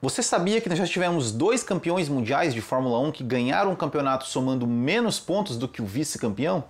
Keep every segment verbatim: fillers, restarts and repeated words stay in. Você sabia que nós já tivemos dois campeões mundiais de Fórmula um que ganharam o campeonato somando menos pontos do que o vice-campeão?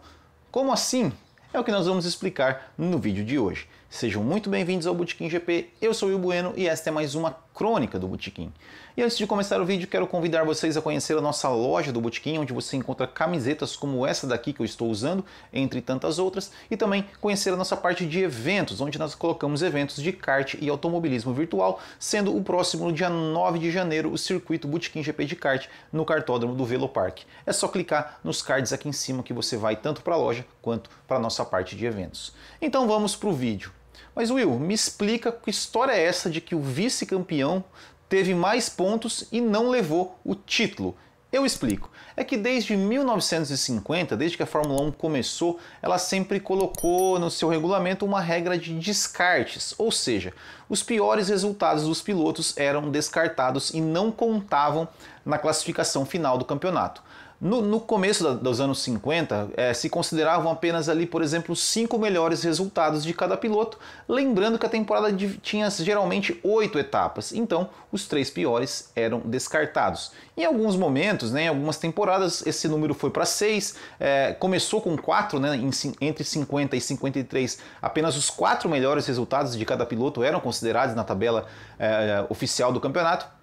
Como assim? É o que nós vamos explicar no vídeo de hoje. Sejam muito bem-vindos ao Botequim G P, eu sou o Will Bueno e esta é mais uma crônica do Botequim. E antes de começar o vídeo, quero convidar vocês a conhecer a nossa loja do Botequim, onde você encontra camisetas como essa daqui que eu estou usando, entre tantas outras, e também conhecer a nossa parte de eventos, onde nós colocamos eventos de kart e automobilismo virtual, sendo o próximo dia nove de janeiro o circuito Botequim G P de kart no cartódromo do Velopark. É só clicar nos cards aqui em cima que você vai tanto para a loja quanto para a nossa parte de eventos. Então vamos para o vídeo. Mas Will, me explica que história é essa de que o vice-campeão teve mais pontos e não levou o título. Eu explico. É que desde mil novecentos e cinquenta, desde que a Fórmula um começou, ela sempre colocou no seu regulamento uma regra de descartes, ou seja, os piores resultados dos pilotos eram descartados e não contavam na classificação final do campeonato. No, no começo da, dos anos cinquenta, é, se consideravam apenas ali, por exemplo, os cinco melhores resultados de cada piloto, lembrando que a temporada de, tinha geralmente oito etapas, então os três piores eram descartados. Em alguns momentos, né, em algumas temporadas, esse número foi para seis, é, começou com quatro, né, em, entre cinquenta e cinquenta e três, apenas os quatro melhores resultados de cada piloto eram considerados na tabela é, oficial do campeonato.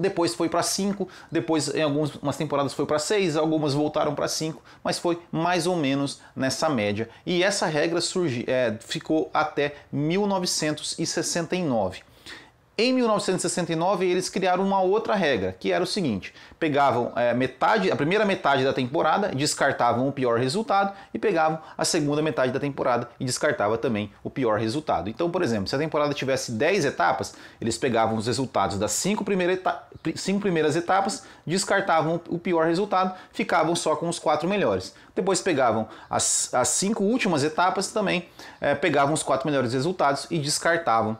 Depois foi para cinco, depois em algumas temporadas foi para seis, algumas voltaram para cinco, mas foi mais ou menos nessa média. E essa regra surgiu, é, ficou até mil novecentos e sessenta e nove. Em mil novecentos e sessenta e nove eles criaram uma outra regra, que era o seguinte: pegavam é, metade, a primeira metade da temporada, descartavam o pior resultado, e pegavam a segunda metade da temporada e descartava também o pior resultado. Então, por exemplo, se a temporada tivesse dez etapas, eles pegavam os resultados das cinco primeiras, etapa, cinco primeiras etapas, descartavam o pior resultado, ficavam só com os quatro melhores. Depois pegavam as, as cinco últimas etapas também, é, pegavam os quatro melhores resultados e descartavam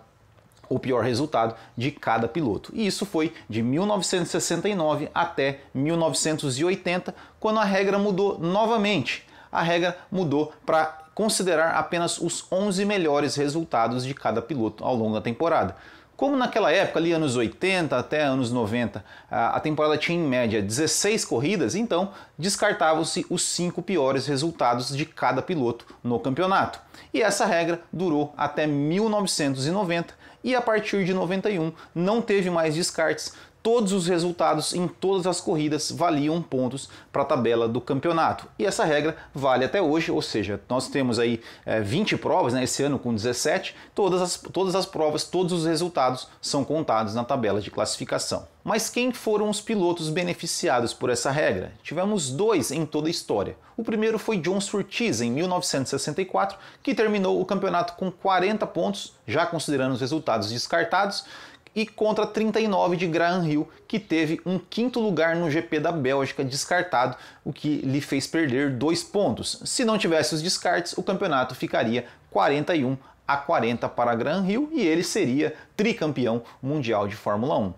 o pior resultado de cada piloto. E isso foi de mil novecentos e sessenta e nove até mil novecentos e oitenta, quando a regra mudou novamente. A regra mudou para considerar apenas os onze melhores resultados de cada piloto ao longo da temporada. Como naquela época, ali anos oitenta até anos noventa, a temporada tinha em média dezesseis corridas, então descartavam-se os cinco piores resultados de cada piloto no campeonato. E essa regra durou até mil novecentos e noventa e a partir de noventa e um não teve mais descartes. Todos os resultados em todas as corridas valiam pontos para a tabela do campeonato. E essa regra vale até hoje, ou seja, nós temos aí é, vinte provas, né, esse ano com dezessete, todas as, todas as provas, todos os resultados são contados na tabela de classificação. Mas quem foram os pilotos beneficiados por essa regra? Tivemos dois em toda a história. O primeiro foi John Surtees, em mil novecentos e sessenta e quatro, que terminou o campeonato com quarenta pontos, já considerando os resultados descartados, e contra trinta e nove de Graham Hill, que teve um quinto lugar no G P da Bélgica descartado, o que lhe fez perder dois pontos. Se não tivesse os descartes, o campeonato ficaria quarenta e um a quarenta para Graham Hill e ele seria tricampeão mundial de Fórmula um.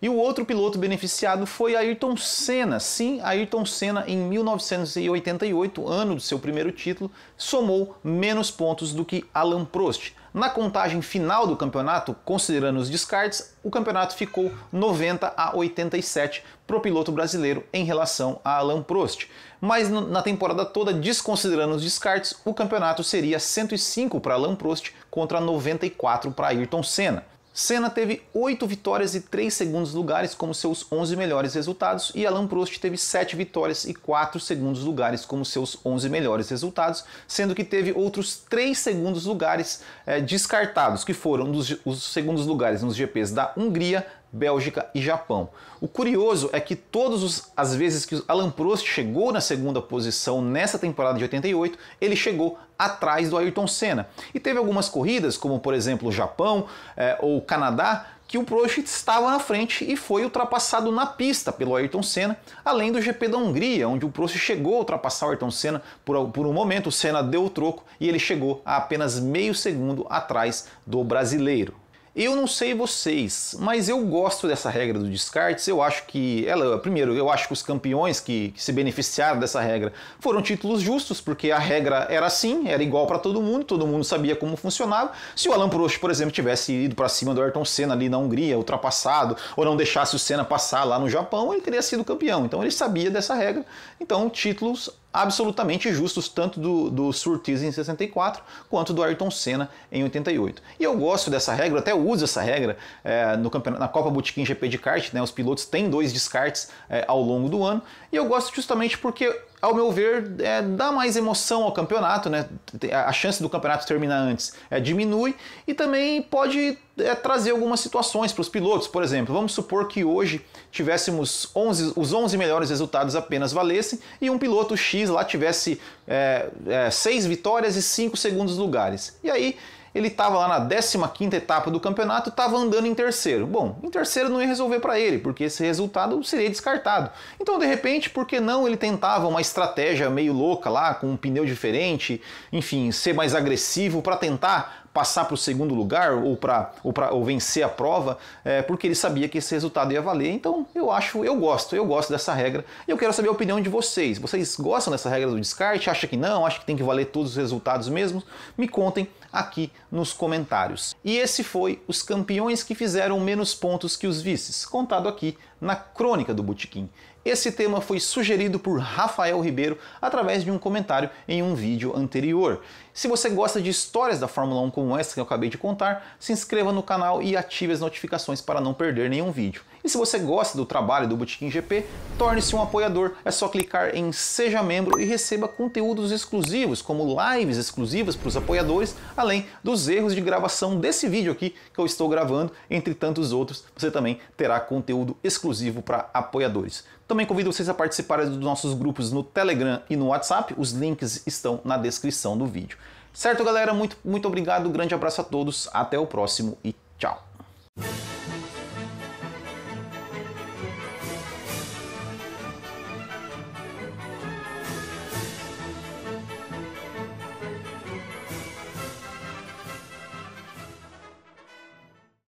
E o outro piloto beneficiado foi Ayrton Senna. Sim, Ayrton Senna, em mil novecentos e oitenta e oito, ano do seu primeiro título, somou menos pontos do que Alain Prost. Na contagem final do campeonato, considerando os descartes, o campeonato ficou noventa a oitenta e sete para o piloto brasileiro em relação a Alain Prost. Mas na temporada toda, desconsiderando os descartes, o campeonato seria cento e cinco para Alain Prost contra noventa e quatro para Ayrton Senna. Senna teve oito vitórias e três segundos lugares como seus onze melhores resultados e Alain Prost teve sete vitórias e quatro segundos lugares como seus onze melhores resultados, sendo que teve outros três segundos lugares é, descartados, que foram dos, os segundos lugares nos G Ps da Hungria, Bélgica e Japão. O curioso é que todas as vezes que Alain Prost chegou na segunda posição nessa temporada de oitenta e oito, ele chegou atrás do Ayrton Senna. E teve algumas corridas, como por exemplo o Japão é, ou o Canadá, que o Prost estava na frente e foi ultrapassado na pista pelo Ayrton Senna, além do G P da Hungria, onde o Prost chegou a ultrapassar o Ayrton Senna por, por um momento, o Senna deu o troco e ele chegou a apenas meio segundo atrás do brasileiro. Eu não sei vocês, mas eu gosto dessa regra do descartes. Eu acho que ela, primeiro, eu acho que os campeões que, que se beneficiaram dessa regra foram títulos justos, porque a regra era assim, era igual para todo mundo, todo mundo sabia como funcionava. Se o Alain Prost, por exemplo, tivesse ido para cima do Ayrton Senna ali na Hungria, ultrapassado, ou não deixasse o Senna passar lá no Japão, ele teria sido campeão. Então ele sabia dessa regra. Então, títulos absolutamente justos, tanto do, do Surtees em sessenta e quatro, quanto do Ayrton Senna em oitenta e oito. E eu gosto dessa regra, até uso essa regra é, no na Copa Botequim G P de kart, né? Os pilotos têm dois descartes é, ao longo do ano, e eu gosto justamente porque, ao meu ver, é, dá mais emoção ao campeonato, né? A chance do campeonato terminar antes é, diminui, e também pode é, trazer algumas situações para os pilotos. Por exemplo, vamos supor que hoje tivéssemos onze, os onze melhores resultados apenas valessem, e um piloto X lá tivesse é, é, seis vitórias e cinco segundos lugares. E aí ele estava lá na décima quinta etapa do campeonato, estava andando em terceiro. Bom, em terceiro não ia resolver para ele, porque esse resultado seria descartado. Então, de repente, por que não ele tentava uma estratégia meio louca lá, com um pneu diferente, enfim, ser mais agressivo para tentar passar para o segundo lugar ou para ou para ou vencer a prova, é, porque ele sabia que esse resultado ia valer. Então eu acho, eu gosto, eu gosto dessa regra, e eu quero saber a opinião de vocês. Vocês gostam dessa regra do descarte? Acha que não? Acha que tem que valer todos os resultados mesmo? Me contem aqui nos comentários. E esse foi os campeões que fizeram menos pontos que os vices, contado aqui na crônica do Botequim. Esse tema foi sugerido por Rafael Ribeiro através de um comentário em um vídeo anterior. Se você gosta de histórias da Fórmula um como essa que eu acabei de contar, se inscreva no canal e ative as notificações para não perder nenhum vídeo. E se você gosta do trabalho do Botequim G P, torne-se um apoiador. É só clicar em Seja Membro e receba conteúdos exclusivos, como lives exclusivas para os apoiadores, além dos erros de gravação desse vídeo aqui que eu estou gravando, entre tantos outros. Você também terá conteúdo exclusivo para apoiadores. Também convido vocês a participarem dos nossos grupos no Telegram e no WhatsApp. Os links estão na descrição do vídeo. Certo, galera? Muito, muito obrigado. Grande abraço a todos. Até o próximo e tchau.